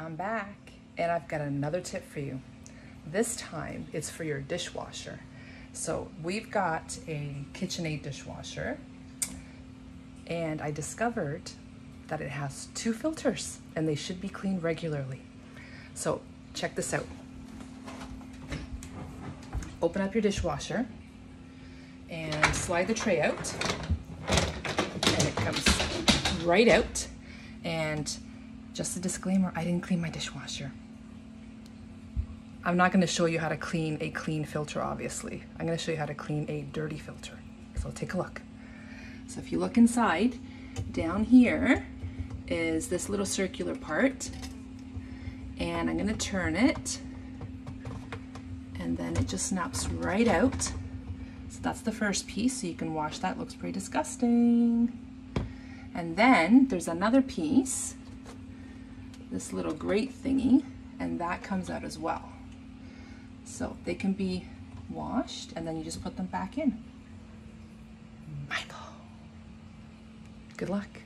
I'm back, and I've got another tip for you. This time it's for your dishwasher. So we've got a KitchenAid dishwasher, and I discovered that it has two filters and they should be cleaned regularly. So check this out. Open up your dishwasher and slide the tray out, and it comes right out. And just a disclaimer, I didn't clean my dishwasher. I'm not going to show you how to clean a clean filter, obviously. I'm going to show you how to clean a dirty filter. So take a look. So if you look inside, down here is this little circular part, and I'm going to turn it, and then it just snaps right out. So that's the first piece, so you can wash that. Looks pretty disgusting. And then there's another piece, this little grate thingy, and that comes out as well. So they can be washed, and then you just put them back in. Michael, good luck.